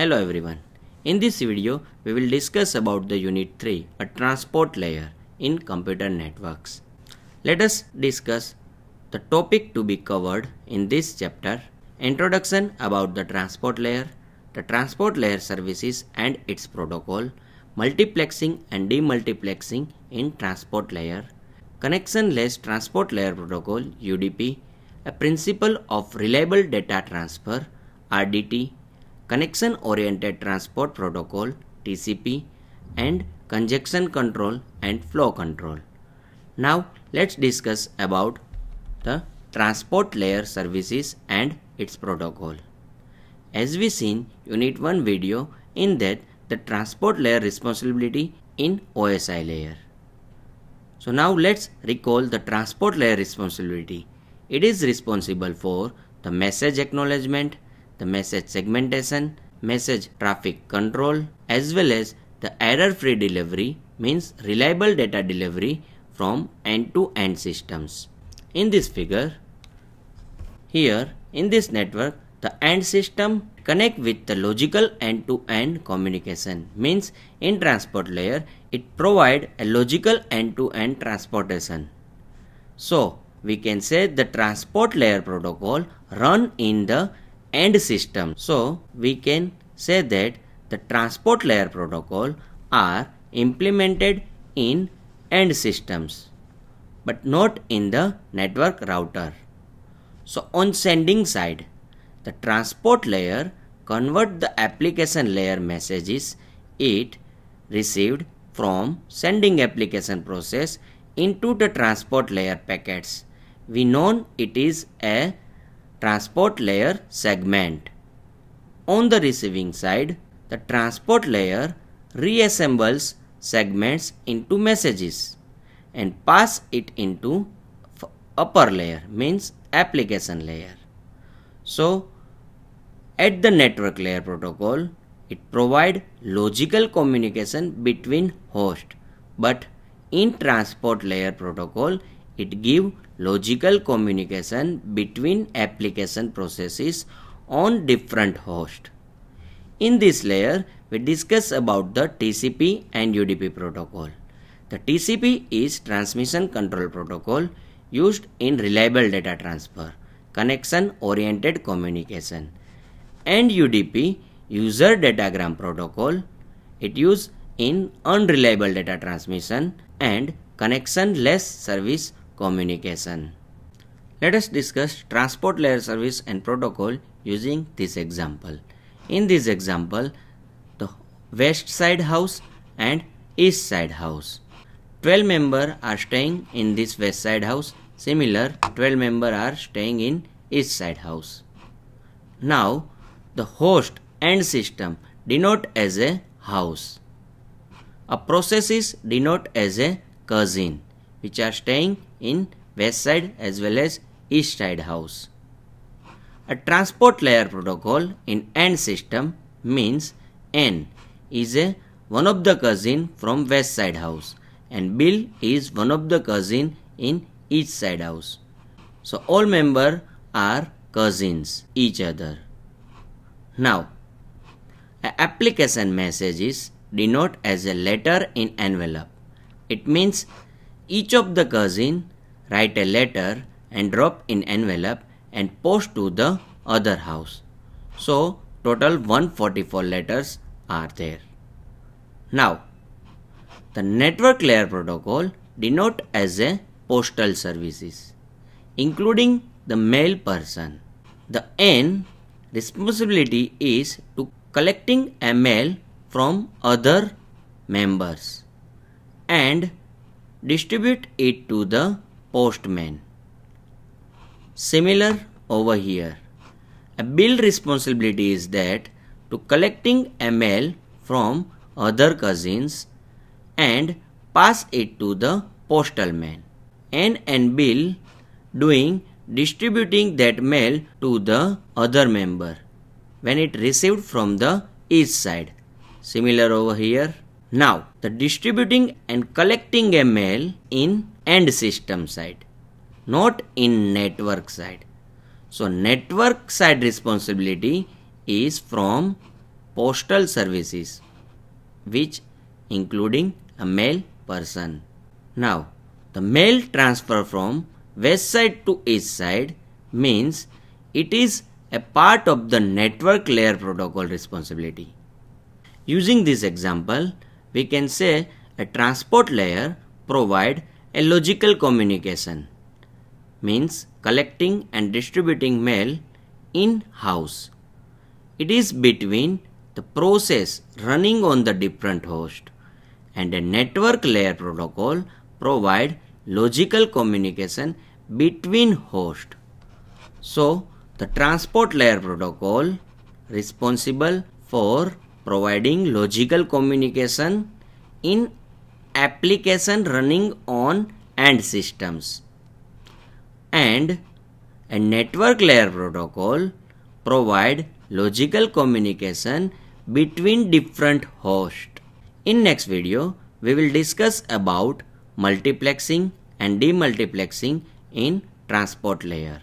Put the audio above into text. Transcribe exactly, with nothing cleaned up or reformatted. Hello everyone. In this video, we will discuss about the Unit three, a transport layer in computer networks. Let us discuss the topic to be covered in this chapter: introduction about the transport layer, the transport layer services and its protocol, multiplexing and demultiplexing in transport layer, connection-less transport layer protocol U D P, a principle of reliable data transfer R D T, connection-oriented transport protocol T C P, and congestion control and flow control. Now let's discuss about the transport layer services and its protocol. As we seen Unit one video, in that the transport layer responsibility in O S I layer. So now let's recall the transport layer responsibility. It is responsible for the message acknowledgement, the message segmentation, message traffic control, as well as the error-free delivery, means reliable data delivery from end-to-end systems. In this figure, here in this network, the end system connect with the logical end-to-end communication, means in transport layer it provide a logical end-to-end transportation. So we can say the transport layer protocol run in the end system. So we can say that the transport layer protocol are implemented in end systems, but not in the network router. So on sending side, the transport layer convert the application layer messages it received from sending application process into the transport layer packets. We know it is a transport layer segment. On the receiving side, the transport layer reassembles segments into messages and pass it into upper layer, means application layer. So at the network layer protocol, it provide logical communication between host, but in transport layer protocol, it give logical communication between application processes on different host. In this layer, we discuss about the T C P and U D P protocol. The T C P is transmission control protocol used in reliable data transfer, connection oriented communication, and U D P, user datagram protocol, it used in unreliable data transmission and connection-less service communication. Let us discuss transport layer service and protocol using this example. In this example, the west side house and east side house. twelve members are staying in this west side house. Similar, twelve members are staying in east side house. Now, the host and system denote as a house. A process is denote as a cousin, which are staying in west side as well as east side house. A transport layer protocol in end system, means N is a one of the cousin from west side house and Bill is one of the cousin in east side house. So all members are cousins each other. Now a application message is denote as a letter in envelope. It means each of the cousin write a letter and drop in envelope and post to the other house. So total one hundred forty-four letters are there. Now the network layer protocol denote as a postal services, including the mail person. The N responsibility is to collecting a mail from other members and distribute it to the postman. Similar over here, a bill responsibility is that to collecting a mail from other cousins and pass it to the postalman. N and Bill doing distributing that mail to the other member when it received from the east side. Similar over here. Now the distributing and collecting a mail in end system side, not in network side. So network side responsibility is from postal services, which including a male person. Now, the mail transfer from west side to east side means it is a part of the network layer protocol responsibility. Using this example, we can say a transport layer provide a logical communication, means collecting and distributing mail in-house. It is between the process running on the different host, and a network layer protocol provide logical communication between host. So, the transport layer protocol responsible for providing logical communication in application running on end systems, and a network layer protocol provide logical communication between different hosts. In next video, we will discuss about multiplexing and demultiplexing in transport layer.